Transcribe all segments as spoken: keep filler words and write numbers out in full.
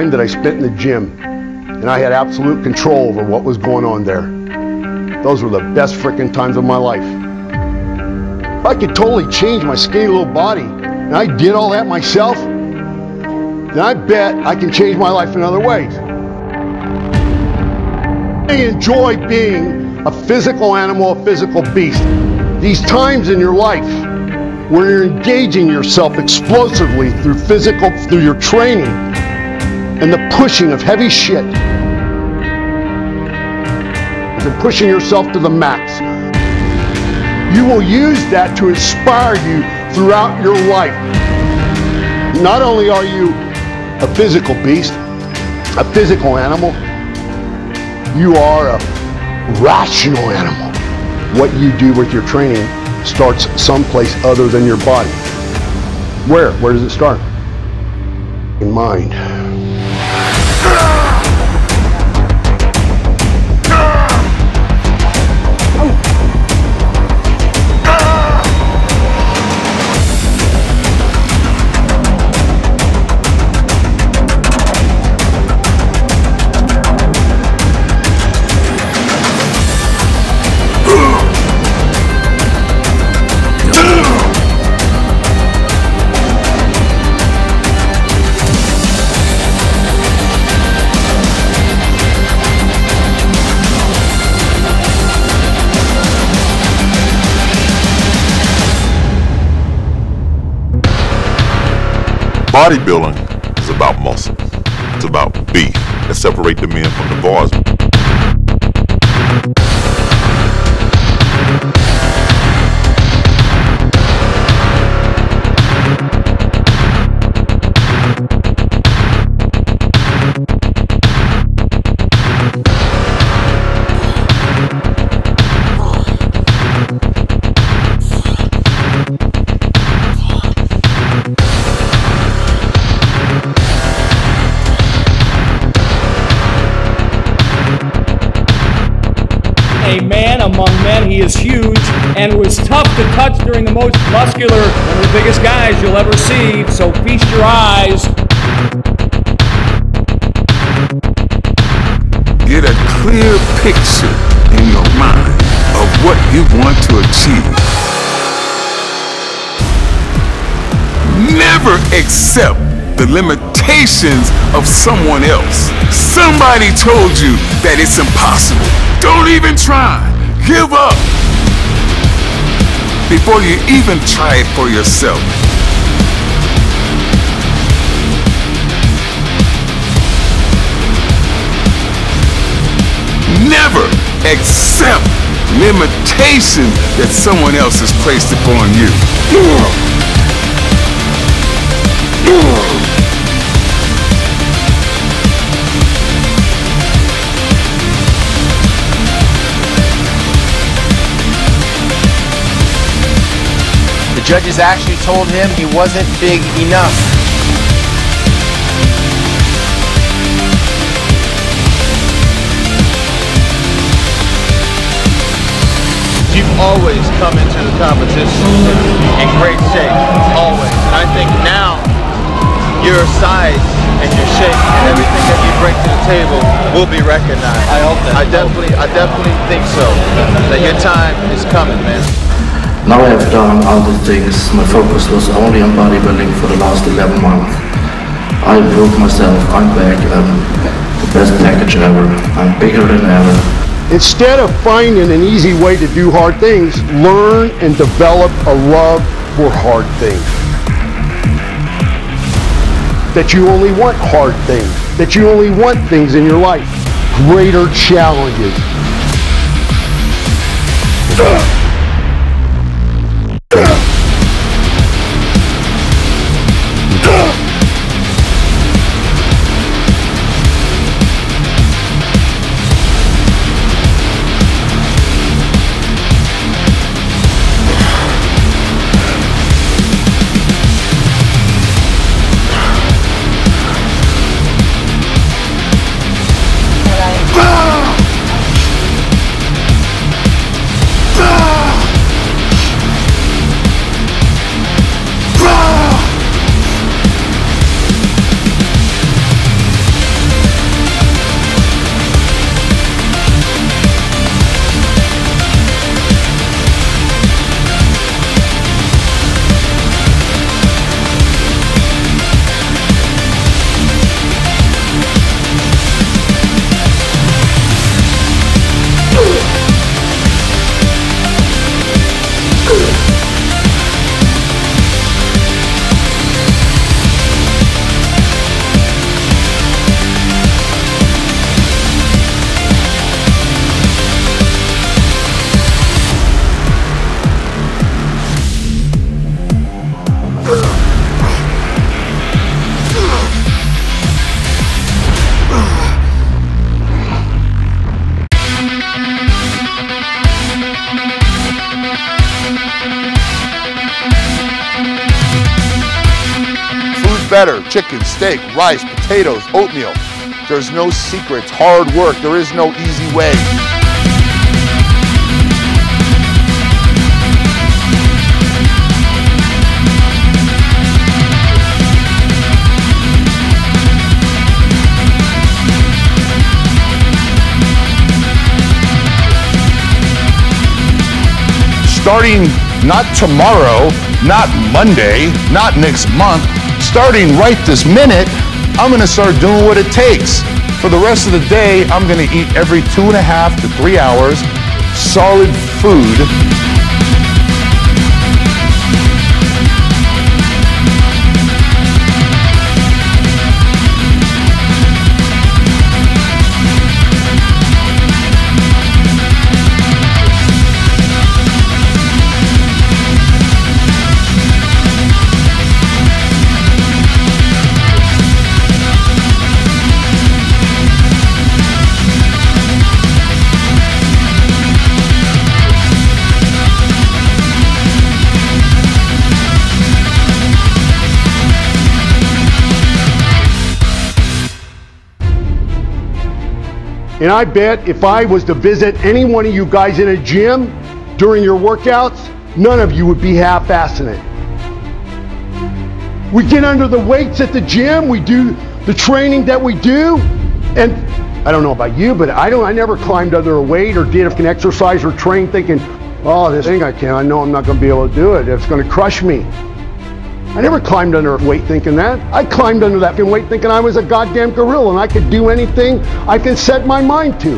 time that I spent in the gym, and I had absolute control over what was going on there. Those were the best frickin' times of my life. I could totally change my skinny little body, and I did all that myself, then I bet I can change my life in other ways. I enjoy being a physical animal, a physical beast. These times in your life where you're engaging yourself explosively through physical, through your training, and the pushing of heavy shit. You're pushing yourself to the max. You will use that to inspire you throughout your life. Not only are you a physical beast, a physical animal, you are a rational animal. What you do with your training starts someplace other than your body. Where? Where does it start? In mind. Bodybuilding is about muscle. It's about beef that separates the men from the boys. A man among men, he is huge and was tough to touch during the most muscular, one of the biggest guys you'll ever see, so feast your eyes. Get a clear picture in your mind of what you want to achieve. Never accept the limitations of someone else. Somebody told you that it's impossible. Don't even try. Give up before you even try it for yourself. Never accept limitation that someone else has placed upon you. The judges actually told him he wasn't big enough. You've always come into the competition in great shape, always. And I think now your size and your shape and everything that you bring to the table will be recognized. I hope that. I definitely, I definitely think so. That your time is coming, man. Now I have done other things. My focus was only on bodybuilding for the last eleven months. I proved myself, I'm back, I'm the best package ever, I'm bigger than ever. Instead of finding an easy way to do hard things, learn and develop a love for hard things. That you only want hard things, that you only want things in your life. Greater challenges. Ugh. No! Food better, chicken, steak, rice, potatoes, oatmeal. There's no secrets, hard work, there is no easy way. Starting not tomorrow, not Monday, not next month, starting right this minute, I'm gonna start doing what it takes. For the rest of the day, I'm gonna eat every two and a half to three hours, solid food. And I bet if I was to visit any one of you guys in a gym during your workouts, none of you would be half-assing it. We get under the weights at the gym, we do the training that we do, and I don't know about you, but I don't. I never climbed under a weight or did an exercise or trained thinking, oh, this thing I can, I know I'm not gonna be able to do it, it's gonna crush me. I never climbed under a weight thinking that. I climbed under that weight thinking I was a goddamn gorilla and I could do anything I can set my mind to.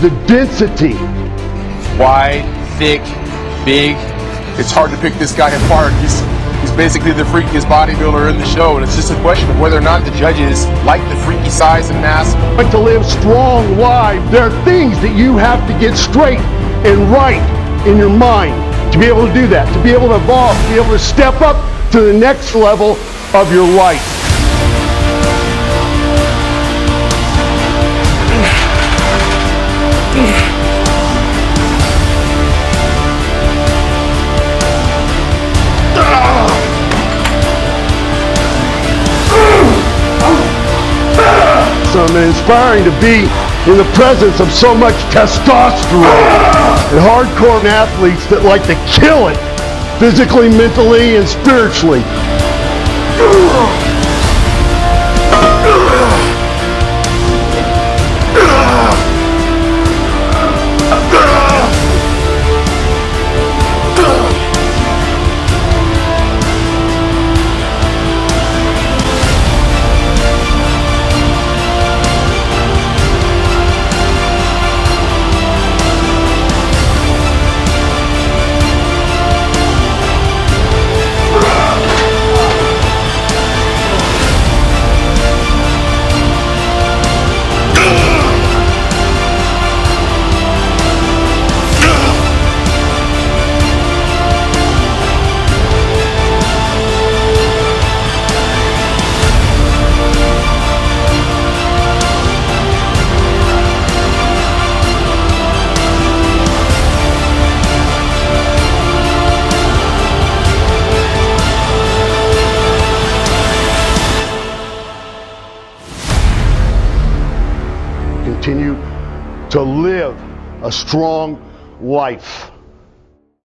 The density. Wide, thick, big. It's hard to pick this guy apart. He's, he's basically the freakiest bodybuilder in the show, and it's just a question of whether or not the judges like the freaky size and mass. But to live strong lives, there are things that you have to get straight and right in your mind to be able to do that, to be able to evolve, to be able to step up to the next level of your life. And inspiring to be in the presence of so much testosterone and hardcore athletes that like to kill it physically, mentally, and spiritually. Continue to live a strong life.